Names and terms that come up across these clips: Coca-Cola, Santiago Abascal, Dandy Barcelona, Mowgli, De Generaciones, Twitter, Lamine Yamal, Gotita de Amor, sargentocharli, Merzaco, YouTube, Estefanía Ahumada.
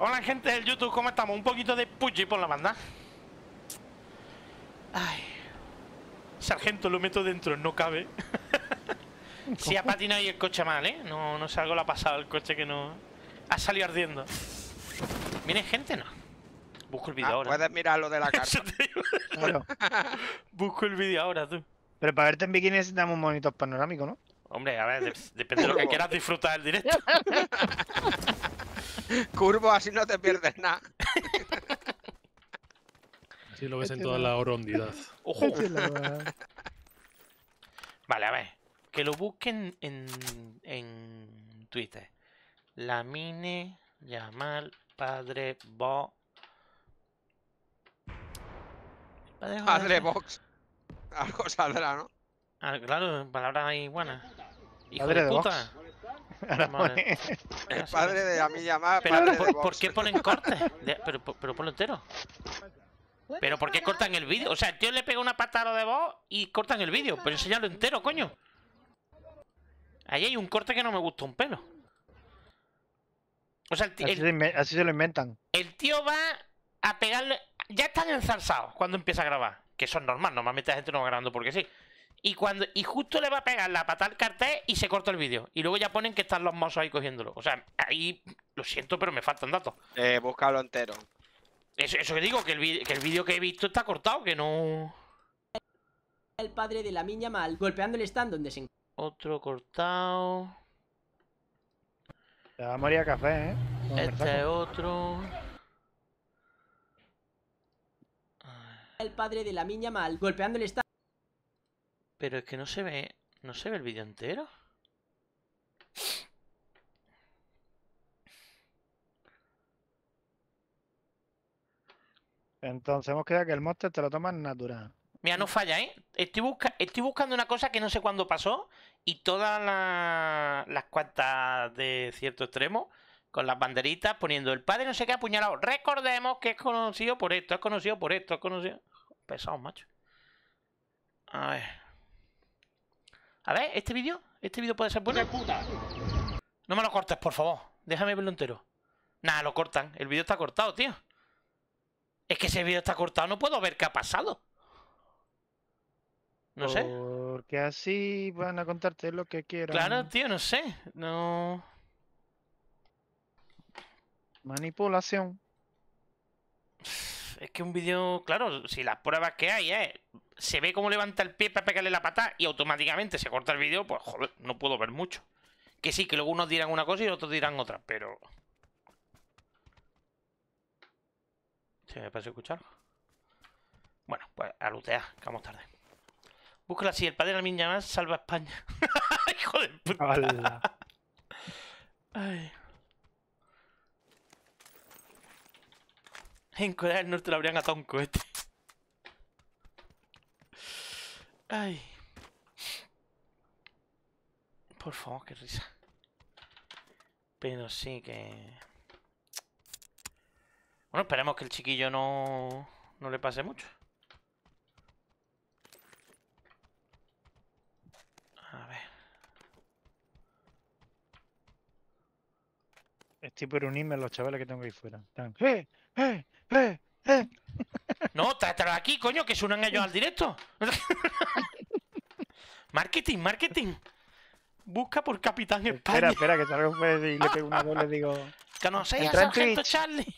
Hola gente del YouTube, ¿cómo estamos? Un poquito de Pucci por la banda. Ay. Sargento, lo meto dentro, no cabe. Sí, ha patinado y el coche mal, ¿eh? No sé, algo le ha pasado al coche que no... Ha salido ardiendo. ¿Viene gente? No. Busco el vídeo ahora. Puedes mirar lo de la carta. Claro. Busco el vídeo ahora, tú. Pero para verte en bikini necesitamos un monitor panorámico, ¿no? Hombre, a ver, depende de lo que quieras disfrutar el directo. Curvo, así no te pierdes nada. Así lo ves en toda la horondidad. ¡Ojo! Vale, a ver. Que lo busquen en Twitter. Lamine, Yamal, Padre Bo... Padre Box. Algo saldrá, ¿no? Ah, claro, palabras ahí buenas. Hijo padre de puta. Madre. El padre de a mí llamada. Pero ¿por qué ponen cortes? Pero ponlo entero. Pero ¿por qué cortan el vídeo? O sea, el tío le pega una patada de voz y cortan el vídeo. Pero enseñalo entero, coño. Ahí hay un corte que no me gusta un pelo. O sea, el tío, así se lo inventan. El tío va a pegarle. Ya están enzarzados cuando empieza a grabar. Que eso es normal, normalmente la gente no va grabando porque sí. Y justo le va a pegar la patada al cartel y se corta el vídeo. Y luego ya ponen que están los mozos ahí cogiéndolo. O sea, ahí lo siento, pero me faltan datos. Búscalo entero. Eso que digo, que el vídeo que he visto está cortado, que no... El padre de la miña mal, golpeando el stand donde se... Otro cortado... Te va a morir a café, ¿eh? Este otro... El padre de la miña mal, golpeando el stand... Pero es que no se ve el vídeo entero. Entonces hemos quedado que el monster te lo tomas natural. Mira, no falla, ¿eh? Estoy buscando una cosa que no sé cuándo pasó y todas las cuantas de cierto extremo con las banderitas poniendo el padre no sé qué apuñalado. Recordemos que es conocido por esto, es conocido por esto, es conocido... Pesado, macho. A ver... A ver, este vídeo puede ser bueno. No me lo cortes, por favor. Déjame verlo entero. Nah, lo cortan. El vídeo está cortado, tío. Es que ese vídeo está cortado. No puedo ver qué ha pasado. No sé. Porque así van a contarte lo que quieran. Claro, tío, no sé. No. Manipulación. Es que un vídeo, claro, si las pruebas que hay se ve cómo levanta el pie para pegarle la patada y automáticamente se corta el vídeo, pues joder, no puedo ver mucho. Que sí, que luego unos dirán una cosa y otros dirán otra, pero... ¿Se me pasa a escuchar? Bueno, pues a lootear, que vamos tarde. Búscala así, el padre de la miña más salva a España. Hijo de puta. Ay. En Corea del Norte lo habrían atado un cohete. Ay. Por favor, qué risa. Pero sí que... Bueno, esperemos que el chiquillo no le pase mucho. A ver. Estoy por unirme a los chavales que tengo ahí fuera. Están... ¡Eh! ¡Eh! No, trátalo aquí, coño, que se unan ellos al directo. Marketing, marketing. Busca por Capitán España. Espera, que salga un pez y le pego una doble y digo... ¡Que no seas sargento Charlie!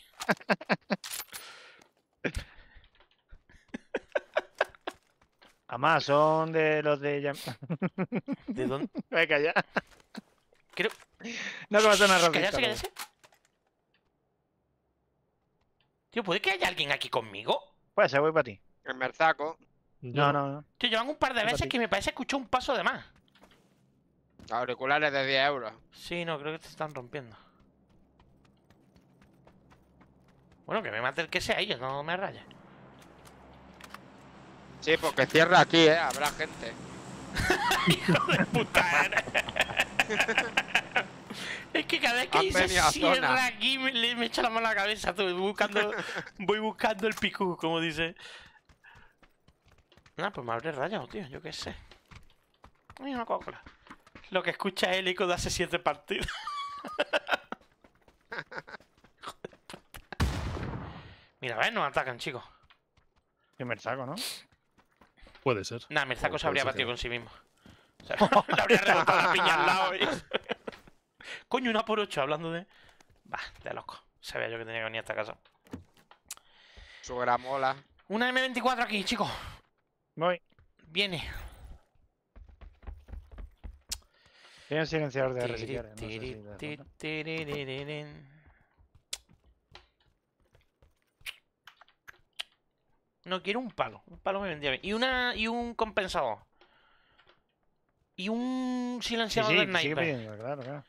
Además, son de los de... ¿De dónde? Voy a callar. Creo... No, que va a sonar rápido. Cállase. Tío, ¿puede que haya alguien aquí conmigo? Pues se voy para ti. El merzaco. No. Tío, llevan un par de veces que me parece escuchar un paso de más. Auriculares de 10 euros. Sí, no, creo que te están rompiendo. Bueno, que me mate el que sea ellos, no me rayes. Sí, porque cierra aquí, habrá gente. Hijo de puta. Es que cada vez que dice cierra aquí me echa la mano a la cabeza. Voy buscando el picu, como dice. Nah, pues me habré rayado, tío. Yo qué sé. Ay, una Coca-Cola. Lo que escucha es el eco de hace 7 partidos. Joder. Mira, ¿ves? Nos atacan, chicos. Que Merzaco, ¿no? Puede ser. Nah, Merzaco se habría batido con sí mismo. O sea, le habría rebotado la piña al lado. Y... Coño, una por 8, hablando de... Bah, de loco. Sabía yo que tenía que venir a esta casa. Su gramola. Una M24 aquí, chicos. Voy. Viene. Tiene un silenciador de R si quieres. No sé si no quiero un palo. Un palo me vendría bien. Y un compensador. Y un silenciador de sniper. Pidiendo, claro.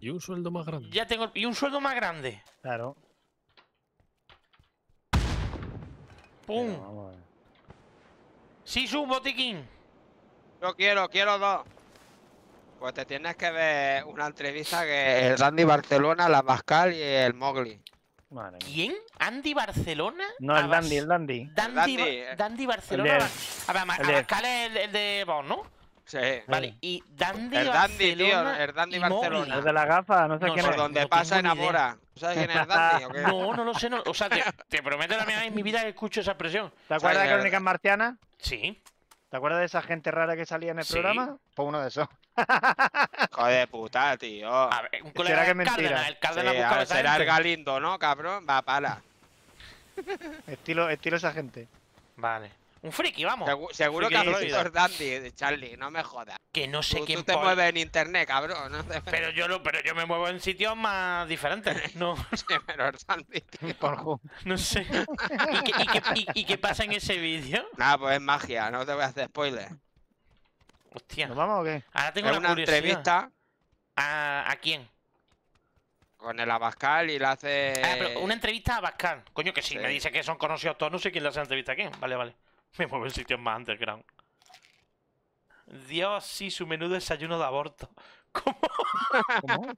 Y un sueldo más grande. Ya tengo. Y un sueldo más grande. Claro. ¡Pum! Sí, su botiquín. Yo quiero dos. Pues te tienes que ver una entrevista que el Andy Barcelona, la Pascal y el Mowgli. Madre mía. ¿Quién? ¿Andy Barcelona? No, el Dandy, el Dandy. Dandy Barcelona. A ver, Pascal es el de vos, ¿no? Sí. Vale, y Dandy Barcelona. El Dandy, tío, el Dandy Barcelona. El de la gafa, no sé quién es. Donde pasa enamora. ¿Sabes quién es el Dandy o qué? No, no lo sé. O sea, te prometo la mía en mi vida que escucho esa expresión. ¿Te acuerdas de Crónicas Marcianas? Sí. ¿Te acuerdas de esa gente rara que salía en el programa? Pues uno de esos. Joder, puta, tío. A ver, un colega de Cárdenas. El Cárdenas buscaba esa gente. Será el Galindo, ¿no, cabrón? Va, pala. Estilo esa gente. Vale. Un friki, vamos. Seguro que has visto Dandy, Charlie. No me jodas. Que no sé quién... Tú te mueves en internet, cabrón. No te... Pero yo me muevo en sitios más diferentes. No. Sí, pero el Dandy, tío. No sé. ¿Y qué pasa en ese vídeo? Nada, pues es magia. No te voy a hacer spoiler. Hostia. ¿Nos vamos o qué? Ahora tengo una entrevista. ¿A quién? Con el Abascal y la hace... Ah, pero una entrevista a Abascal. Coño, que sí. Me dice que son conocidos todos. No sé quién le hace la entrevista a quién. Vale, vale. Me muevo en sitios más underground. Dios, sí, su menudo desayuno de aborto. ¿Cómo? ¿Cómo?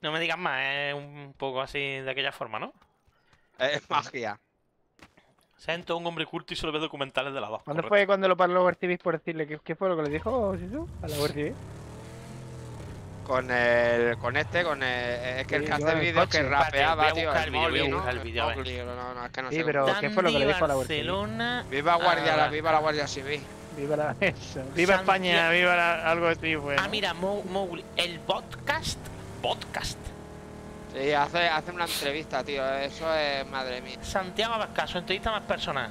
No me digas más, es un poco así de aquella forma, ¿no? Es magia. Siento un hombre culto y solo ve documentales de la voz. ¿Cuándo fue cuando lo parló WerTV por decirle qué fue lo que le dijo Sisu a la WerTV? Es que el que hace el vídeo que rapeaba, tío. No, es que no sé. Sí, pero ¿qué fue lo que le dijo a la Barcelona? Viva la Guardia Civil. Viva la... Eso. Viva España, viva la... algo así, bueno. Ah, mira, Mowgli. El podcast. Podcast. Sí, hace una entrevista, tío. Eso es... Madre mía. Santiago Abascal, su entrevista más personal.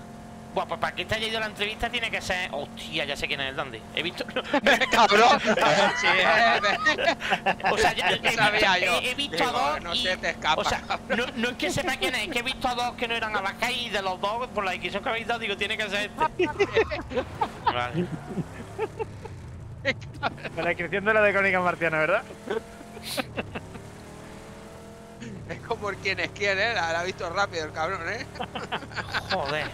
Buah, pues para que te haya ido la entrevista tiene que ser... Hostia, ya sé quién es el Dandy. He visto... ¡Cabrón! Sí, o sea, ya sabía yo. He visto a dos no se te escapa. O sea, no es que sepa quién es que he visto a dos que no eran Abascal y de los dos, por la decisión que habéis dado, digo, tiene que ser este. Vale. La descripción de la de Crónicas Marcianas, ¿verdad? Es como el quién es quién, ¿eh? La ha visto rápido el cabrón, ¿eh? Joder.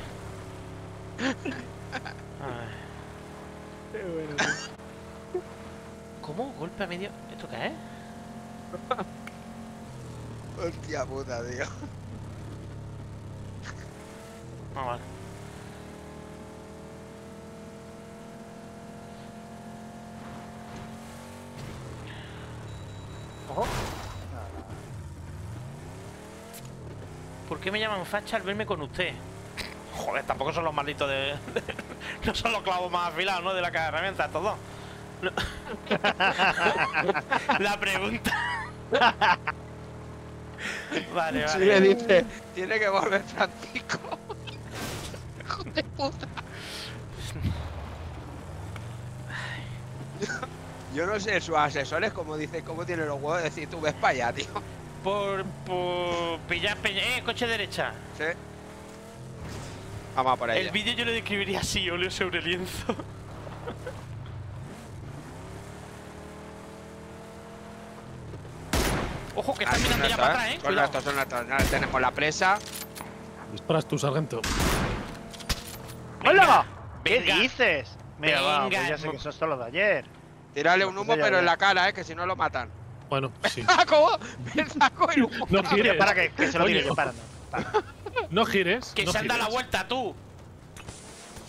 Qué bueno. ¿Cómo? ¿Golpe a medio? ¿Esto qué es? Hostia puta, tío. Vamos. Ojo. ¿Por qué me llaman facha al verme con usted? Joder, tampoco son los malditos de... No son los clavos más afilados, ¿no? De la caja de herramientas, estos dos. No. La pregunta... Vale, vale. Si le dice, tiene que volver Francisco. Hijo de puta. Yo no sé, sus asesores, como dicen, cómo tienen los huevos de decir, tú ves para allá, tío. Por pillar... coche derecha. Sí. Vamos a por ahí. El vídeo yo lo describiría así, óleo sobre lienzo. Ojo, que están mirando ya para atrás, ¿eh? Son nuestros, tenemos la presa. Disparas tú, sargento. ¡Hola! ¿Qué dices? Mira, va, pues ya sé que sos solo de ayer. Tírale un humo, pero en la cara, ¿eh? Que si no lo matan. Bueno, sí. ¡Saco! ¡Me saco el humo! No gires. Para que se lo tire, disparando. No gires. Que se han dado la vuelta, tú.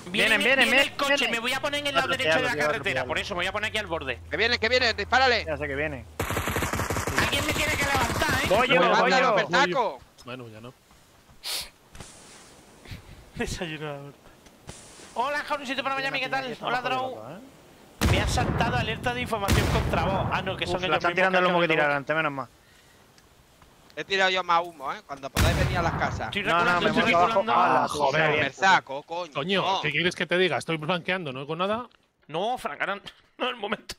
Viene el coche. Me voy a poner en el lado derecho de la carretera. Por eso me voy a poner aquí al borde. Que viene, dispárale. Ya sé que viene. Alguien me tiene que levantar, ¿eh? Voy yo. Bueno, ya no. Desayunador. Hola, Jauroncito para Miami, ¿qué tal? Hola, Drow. Me ha saltado alerta de información contra vos. Ah, no, que son ellos están tirando el humo que tiraron antes, menos mal. He tirado yo más humo, cuando podáis venir a las casas. No, me estoy reculando. Ah, joder. Me saco, coño. Coño, ¿qué quieres que te diga? Estoy blanqueando, ¿no? Con nada. No, francarán. No, el momento.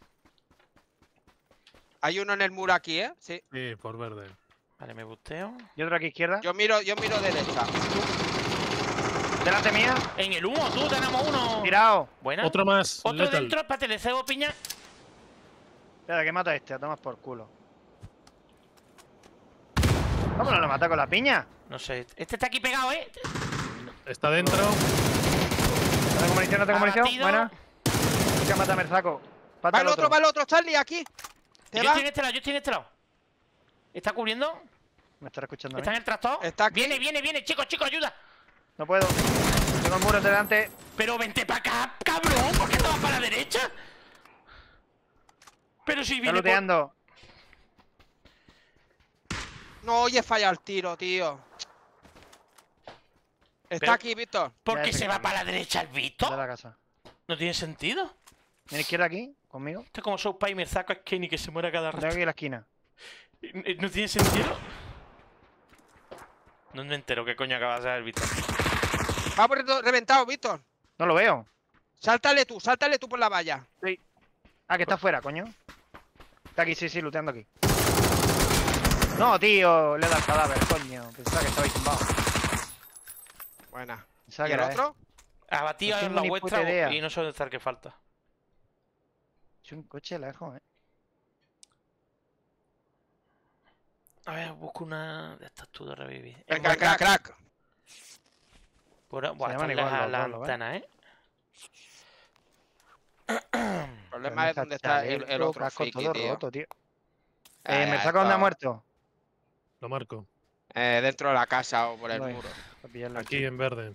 Hay uno en el muro aquí, ¿eh? Sí. Sí, por verde. Vale, me busteo. ¿Y otro aquí izquierda? Yo miro derecha. ¿Delante mía? En el humo, tú, tenemos uno. Tirado. Buena. Otro más. Otro letal. Dentro, espérate, le cebo piña. Espera, que mata a este, a tomar por culo. ¿Cómo no lo mata con la piña? No sé. Este está aquí pegado, ¿eh? Está dentro. No tengo munición, no tengo munición. Buena. Hay que matar a Merzaco. Va el otro, Charlie, aquí. Yo estoy en este lado, ¿Está cubriendo? Me estará escuchando. ¿Está en el tractor? Está aquí. Viene, chicos, ayuda. No puedo. Tengo el muro delante. Pero vente para acá, cabrón. ¿Por qué no vas para la derecha? Pero si viene. Looteando. No, oye, falla el tiro, tío. Está aquí, Víctor. ¿Por qué se va para la derecha el Víctor? De la casa. No tiene sentido. ¿Viene izquierda aquí? ¿Conmigo? Esto es como South y me saco a Kenny que se muera cada rato. Aquí en la esquina. ¿No tiene sentido? No me entero qué coño acaba de hacer el Víctor. Va por reventado, Víctor. No lo veo. Sáltale tú por la valla. Sí. Ah, que está afuera, coño. Está aquí, sí, looteando aquí. No, tío, le he dado el cadáver, coño. Pensaba que estaba tumbado. Buena. ¿Y el otro? Abatido en la vuestra y no sé dónde estar que falta. Es un coche lejos, A ver, busco una de estas tú de revivir. Crack. Bueno, igual la ventana, El problema es dónde está el otro friki, tío. Me saco donde ha muerto. Lo marco. Dentro de la casa o por el muro. Aquí en verde.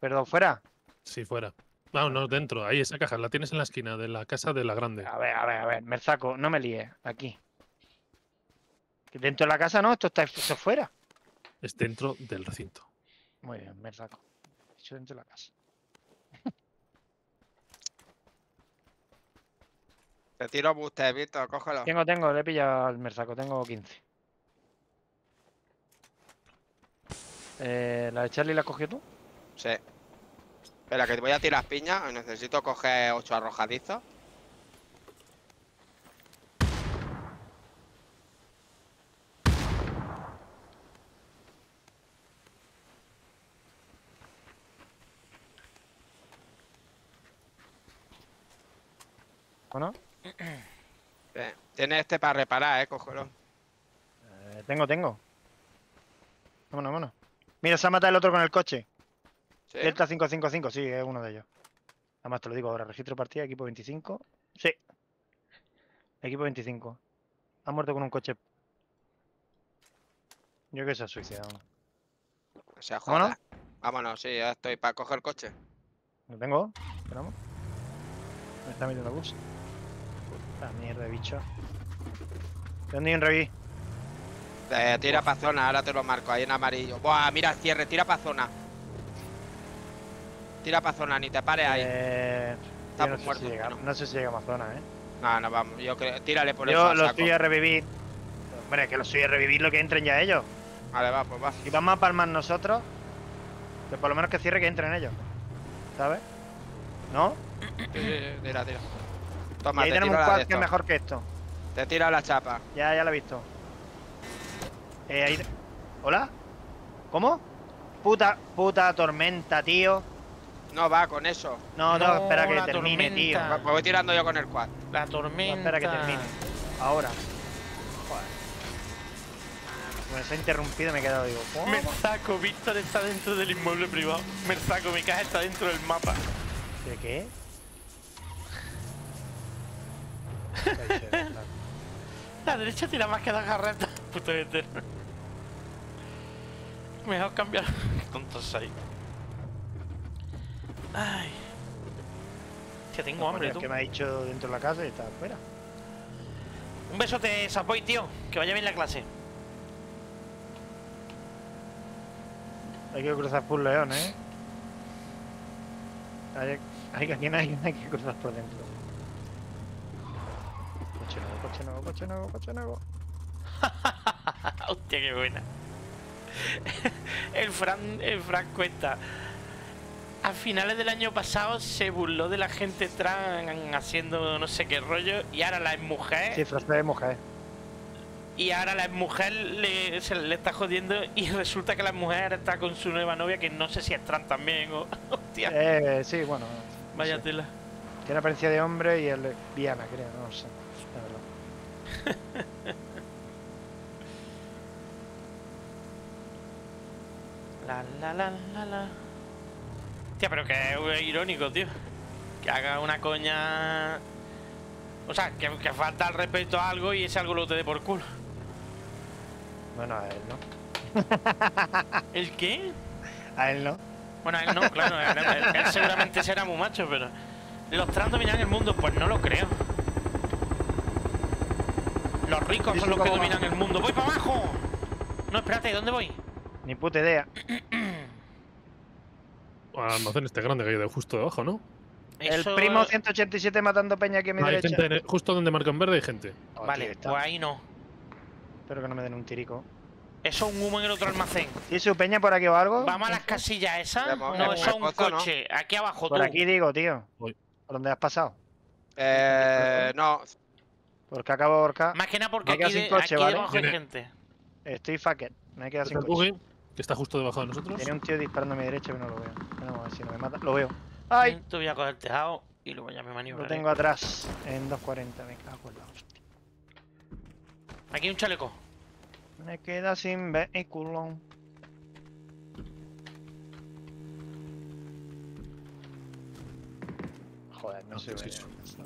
¿Perdón, fuera? Sí, fuera. No, dentro. Ahí, esa caja. La tienes en la esquina de la casa de la grande. A ver. Merzaco, no me líes. Aquí. Dentro de la casa no, esto está fuera. Es dentro del recinto. Muy bien, Merzaco. Esto dentro de la casa. Te tiro buste, Víctor, cógelo. Tengo, le he pillado al Merzaco. Tengo 15. ¿La de Charlie la has cogido tú? Sí. Espera, que te voy a tirar piñas. Necesito coger 8 arrojadizos. ¿O no? Tiene este para reparar, cógelo. Tengo. Vámonos. Mira, se ha matado el otro con el coche. ¿Sí? Delta 555, sí, es uno de ellos. Además te lo digo ahora, registro partida, equipo 25. Sí. Equipo 25. Ha muerto con un coche. Yo creo que se ha suicidado. O sea, joder. ¿Vámonos? Vámonos, sí, ya estoy para coger coche. Lo tengo, esperamos. Me está metiendo bus. Puta mierda de bicho. ¿De dónde hay un reví? Tira para zona, ahora te lo marco, ahí en amarillo. Buah, mira, cierre, tira para zona. Tira para zona, ni te pares ahí. Está no muerto. Si llega, no sé si llega a Amazonas, No, vamos. Yo creo. Tírale por eso. Yo los estoy a revivir. Hombre, que los estoy a revivir lo que entren ya ellos. Vale, va, pues va. Y vamos a palmar nosotros. Que por lo menos que cierre que entren ellos. ¿Sabes? ¿No? Sí, tira. Toma, y ahí tenemos un quad que es mejor que esto. Te tira la chapa. Ya la he visto. Ahí. ¿Hola? ¿Cómo? Puta tormenta, tío. No va con eso. No, espera que termine, tormenta. Tío. Me voy tirando yo con el quad. La tormenta. No, espera que termine. Ahora. Joder. Bueno, se ha interrumpido, me he quedado, digo. ¿Cómo? Merzaco, Víctor está dentro del inmueble privado. Merzaco, mi caja está dentro del mapa. ¿De qué? La derecha tira más que la garreta. Puto de mejor cambiar. Tontos ahí. Ay. Tío, tengo hambre, tú. Que me ha dicho dentro de la casa y está afuera. Un besote, Sapoy, tío. Que vaya bien la clase. Hay que cruzar por León, ¿eh? Hay que cruzar por dentro. Coche nuevo, coche nuevo, coche nuevo, coche nuevo. Hostia, qué buena. El Fran cuenta. A finales del año pasado se burló de la gente trans haciendo no sé qué rollo y ahora la exmujer... Sí, frase de mujer. Y ahora la exmujer se le está jodiendo y resulta que la mujer está con su nueva novia que no sé si es trans también o... Hostia. Sí, bueno... Vaya tela. Tiene apariencia de hombre y es lesbiana, creo, no sé, la verdad. La la la la la... Hostia, pero que irónico, tío. Que haga una coña... O sea, que falta el respeto a algo y ese algo lo te dé por culo. Bueno, a él no. ¿El qué? A él no. Bueno, a él no, claro. Él seguramente será muy macho, pero... ¿Los trans dominan el mundo? Pues no lo creo. Los ricos son los que dominan el mundo. ¡Voy para abajo! No, espérate, ¿dónde voy? Ni puta idea. El almacén este grande que hay de justo debajo, ¿no? Eso... El primo 187 matando peña aquí a mi derecha. Hay gente justo donde marca en verde hay gente. Oh, vale, pues ahí no. Espero que no me den un tirico. Eso es un humo en el otro almacén. ¿Y su peña por aquí o algo? Vamos a las casillas esas. No, eso es un coche. ¿No? Aquí abajo, por tú. Por aquí digo, tío. Voy. ¿Por dónde has pasado? No. ¿Por qué acabo de ahorcar? Más que nada porque aquí, aquí debajo hay gente. Estoy fucked. Me he quedado sin coche. Que está justo debajo de nosotros. Tiene un tío disparando a mi derecha que no lo veo. Vamos a ver si no me mata. Lo veo. ¡Ay! Te voy a coger el tejado y luego ya me maniobro. Lo tengo atrás en 240. Me cago en la hostia. Aquí hay un chaleco. Me queda sin vehículo. Joder, no sé.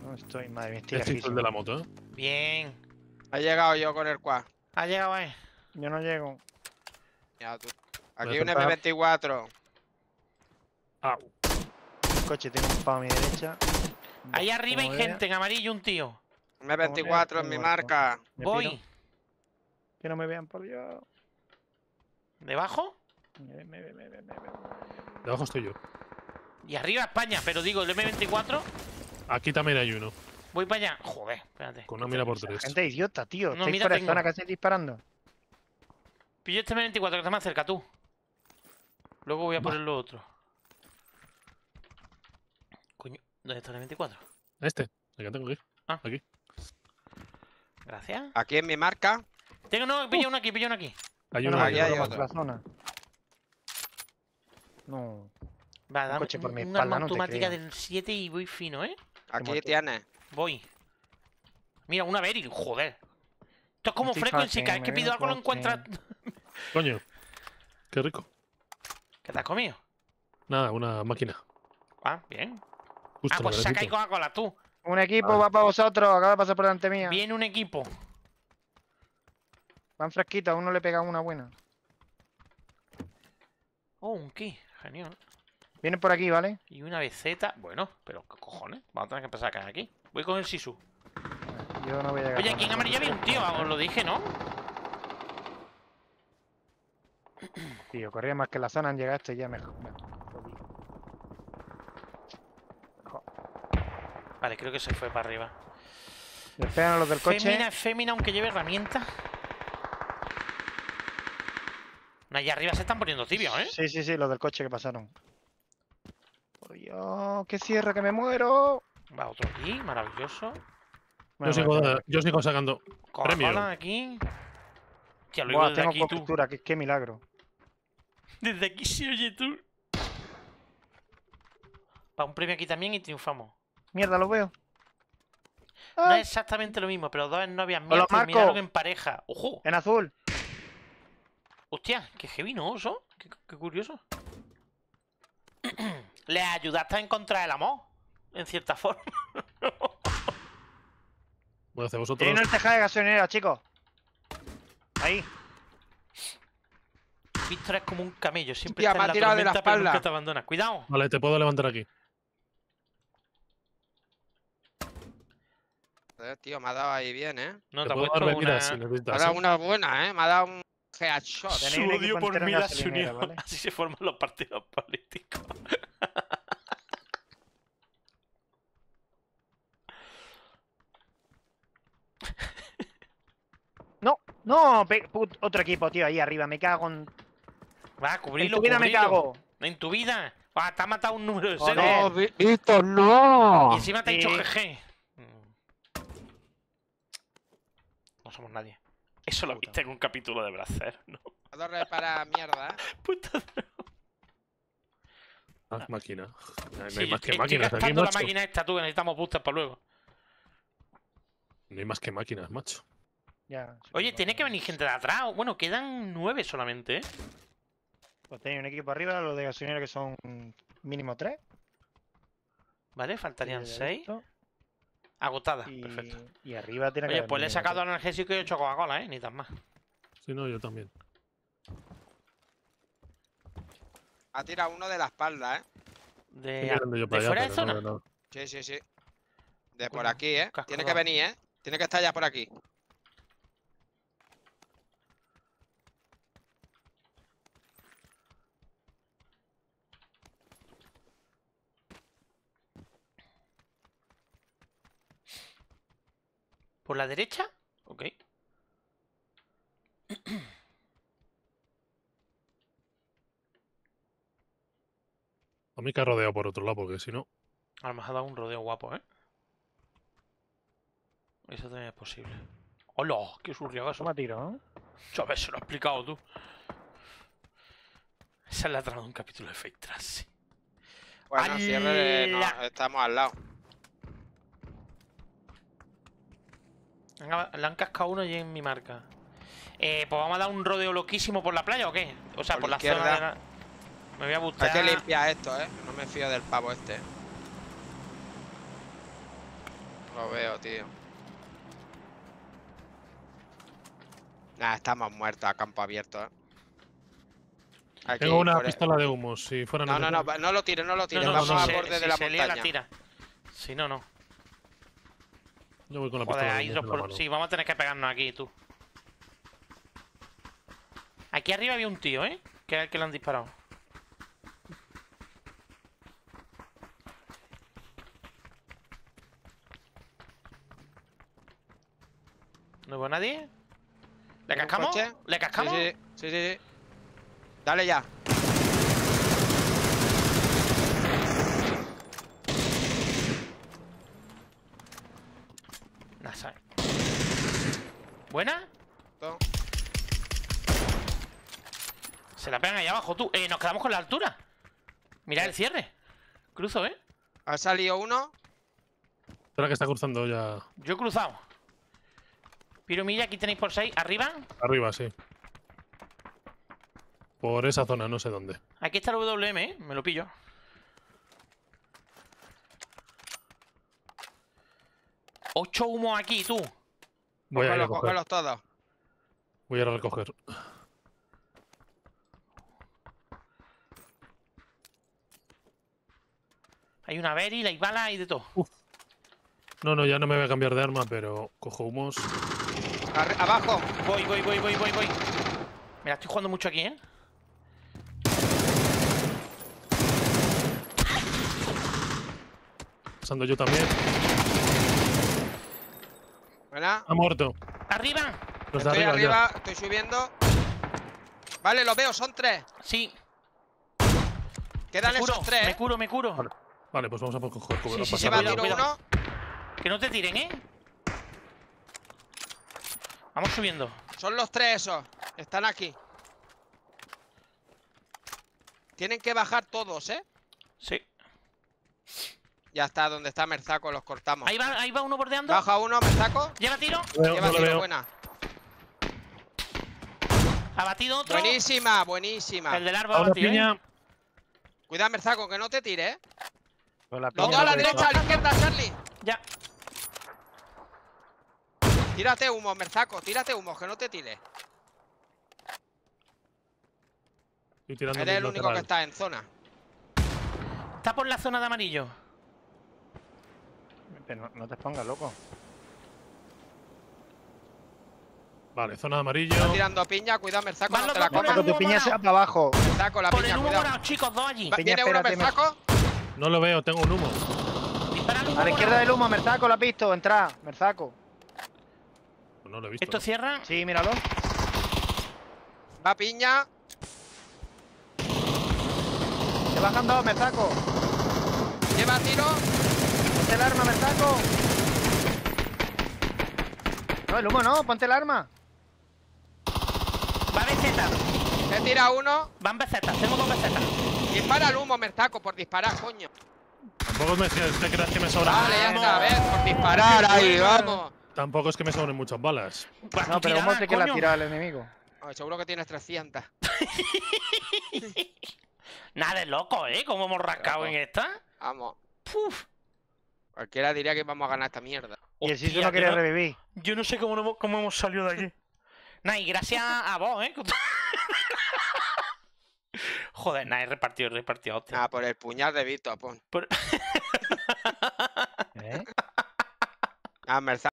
No estoy. Madre mía, estoy aquí. Es el de la moto, ¿eh? Bien. Ha llegado yo con el quad. Ha llegado, eh. Yo no llego. Ya, tú. Aquí hay un M24. Au. El coche tiene un pavo a mi derecha. Ahí arriba hay gente en amarillo, un tío. M24 en mi marca. Voy. Que no me vean, por Dios. ¿Debajo? Debajo estoy yo. Y arriba España, pero digo, el M24. Aquí también hay uno. Voy para allá. Joder, espérate. Con una mira por tres. Gente idiota, tío. No, mira, tengo. Zona que estáis disparando. Pillo este M24 que está más cerca, tú. Luego voy a poner lo otro. Coño, ¿dónde está el M24? Este, el que tengo que ir. Ah, aquí. Gracias. Aquí en mi marca. Tengo, no, pillo uno aquí, pillo uno aquí. Hay uno aquí, hay otro. No. Va, dame una arma automática del 7 y voy fino, ¿eh? Aquí tienes. Voy. Mira, una Beryl, joder. Esto es como frecuencia, cada vez que pido algo lo encuentras. Coño, qué rico. ¿Qué te has comido? Nada, una máquina. Ah, bien. Justo pues saca y Coca-Cola, tú. Un equipo va para vosotros, acaba de pasar por delante mía. Viene un equipo. Van fresquitos, a uno le pega una buena. Oh, un key, genial. Vienen por aquí, ¿vale? Y una beceta, bueno, pero ¿qué cojones? Vamos a tener que empezar a caer aquí. Voy con el Sisu. Yo no voy a llegar. Oye, aquí en amarillo había un tío, os lo dije, ¿no? Tío, corría más que en la zona, han llegado este y ya me jodí. Vale, creo que se fue para arriba. Le pegan a los del coche. Fémina, fémina, aunque lleve herramientas. Allá arriba se están poniendo tibios, ¿eh? Sí, sí, sí, los del coche que pasaron. Por Dios, que cierre, que me muero. Va otro aquí, maravilloso. Yo sigo sacando premios aquí. Hostia, lo wow, tengo aquí, cultura, qué milagro. Desde aquí se oye tú. Va un premio aquí también y triunfamos. Mierda, lo veo. No es exactamente lo mismo, pero dos novias mías terminaron en pareja. ¡Ojo! En azul. Hostia, qué heavy, ¿no? Qué curioso. Le ayudaste a encontrar el amor, en cierta forma. Bueno, hace vosotros. Tiene el tejado de gasolinera, chicos. Ahí. Víctor es como un camello, siempre está en la tormenta, pero nunca te abandona. Cuidado. Vale, te puedo levantar aquí. Tío, me ha dado ahí bien, ¿eh? No, te puedo dar una... Ahora una buena, ¿eh? Me ha dado un... headshot. Su odio por mí las unió. ¿Vale? Así se forman los partidos políticos. No, no, otro equipo, tío, ahí arriba, me cago en... Va, cubrirlo, en tu vida me cago. En tu vida. Va, te ha matado un número de serie. No, Víctor, no. Y encima te ha dicho GG. No somos nadie. Eso lo viste en un capítulo de Bracer, ¿no? La torre para mierda. Puta. Ah, máquina. No hay más que máquinas. Estoy gastando la máquina esta, tú, que necesitamos boosters para luego. No hay más que máquinas, macho. Ya, oye, tiene que venir gente de atrás. Bueno, quedan 9 solamente, ¿eh? Pues tenéis un equipo arriba, los de gasolinero que son mínimo 3. Vale, faltarían 6. Agotada, perfecto. Y arriba tiene que... Oye, pues le he sacado al analgésico y 8 Coca-Cola, ¿eh? Ni tan más. Sí, no, yo también. Ha tirado uno de la espalda, ¿eh? ¿De fuera de zona? No. Sí, sí, sí. De por aquí, ¿eh? Tiene que venir, ¿eh? Tiene que estar ya por aquí. ¿Por la derecha? Ok. A mí que ha rodeado por otro lado, porque si no... A lo mejor ha dado un rodeo guapo, ¿eh? Eso también es posible. ¡Hola! ¡Qué surriagazo! ¿Cómo tiro? Chávez, se lo has explicado tú. Esa es la trama de un capítulo de Fake Trash, sí. Bueno, cierre... No, estamos al lado. Le han cascado uno y en mi marca. Pues vamos a dar un rodeo loquísimo por la playa o qué? O sea, por la zona de la... Me voy a buscar. Hay que limpiar esto, ¿eh? No me fío del pavo este. Lo veo, tío. Nah, estamos muertos a campo abierto, ¿eh? Aquí, tengo una pistola de humo, si fuera... No, no, no, no lo tires, no lo tires. No, no, vamos al borde de la montaña. La tira. Si no, no. Yo voy con la pistola. Joder, sí, vamos a tener que pegarnos aquí, tú. Aquí arriba había un tío, ¿eh? Que es el que le han disparado. ¿No veo a nadie? ¿Le cascamos? ¿Le cascamos? Sí, sí, sí. Dale ya. ¿Buena? No. Se la pegan ahí abajo, tú. Nos quedamos con la altura. Mirad el cierre. Cruzo, ¿eh? Ha salido uno. Espera que está cruzando ya. Yo he cruzado. Pirumilla, aquí tenéis por 6. ¿Arriba? Arriba, sí. Por esa zona, no sé dónde. Aquí está el WM, ¿eh? Me lo pillo. Ocho humos aquí, tú. Voy a recogerlos todos. Voy a recoger. Hay una berry, hay balas y de todo. Uf. No, no, ya no me voy a cambiar de arma, pero cojo humos. Abajo. Voy. Me la estoy jugando mucho aquí, ¿eh? Pasando yo también. Buena. Ha muerto. ¡Arriba! Los estoy arriba, estoy subiendo. Vale, los veo, son 3. Sí. Quedan esos 3. Me curo, me curo. Vale, vale, pues vamos a por coger. Sí, sí, se va a tiro uno. Que no te tiren, ¿eh? Vamos subiendo. Son los 3 esos. Están aquí. Tienen que bajar todos, ¿eh? Sí. Ya está, donde está Merzaco, los cortamos. Ahí va uno bordeando. Baja uno, Merzaco. Lleva tiro. Lleva tiro, buena. Abatido otro. Buenísima, buenísima. El del árbol abatido. Cuidado, Merzaco, que no te tire, ¿eh? Los dos a la derecha, a la izquierda, Charlie. Ya. Tírate humo, Merzaco, tírate humo, que no te tire. Eres el único que está en zona. Está por la zona de amarillo. No, no te expongas, loco. Vale, zona de amarillo. Está tirando a piña, cuidado, Merzaco, no te la comas. Merzaco, tu piña sea para abajo. Merzaco, la piña, cuidado. Chicos, dos allí. ¿Tiene uno, Merzaco? No lo veo, tengo un humo. A la izquierda del humo, Merzaco, lo has visto, entra, Merzaco. Pues no lo he visto. ¿Esto cierra? Sí, míralo. Va piña. Se bajan dos, Merzaco. Lleva tiro. Ponte el arma, Merzaco. No, el humo no, ponte el arma. Va beceta. Se tira uno. Van becetas, tengo dos becetas. Dispara el humo, Merzaco, por disparar, coño. Tampoco me creas que me sobra. Vale, ya está, ves, por disparar ahí, vamos. Tampoco es que me sobren muchas balas. No, pero humo sé que la tira el enemigo. Ay, seguro que tienes 300. Nada de loco, ¿eh? Como hemos rascado en esta. Vamos. Puf. Cualquiera diría que vamos a ganar esta mierda. Y el sitio no quería revivir. Yo no sé cómo hemos salido de aquí. Nah, y gracias a vos, ¿eh? Joder, nah, he repartido, hostia. Ah, por el puñal de Vito, pon. ¿Eh? Ah, Mercedes.